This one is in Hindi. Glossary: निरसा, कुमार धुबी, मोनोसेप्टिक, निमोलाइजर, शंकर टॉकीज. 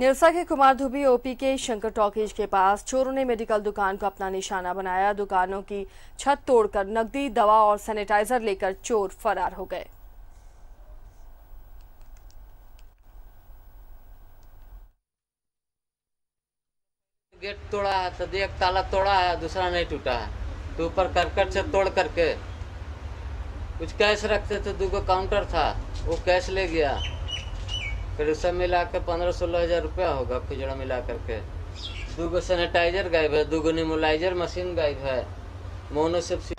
निरसा के कुमार धुबी ओपी के शंकर टॉकीज के पास चोरों ने मेडिकल दुकान को अपना निशाना बनाया। दुकानों की छत तोड़कर नकदी, दवा और सैनिटाइजर लेकर चोर फरार हो गए। गेट तोड़ा है तो एक ताला तोड़ा है, दूसरा नहीं टूटा है। तो ऊपर करकट से तोड़ करके कुछ कैश रखते थे, 2 काउंटर था, वो कैश ले गया। फिर सब मिला के 15-16 हज़ार रुपया होगा खुजड़ा मिला करके। 2 सैनिटाइजर गायब है, 2 निमोलाइजर मशीन गायब है, मोनोसेप्टिक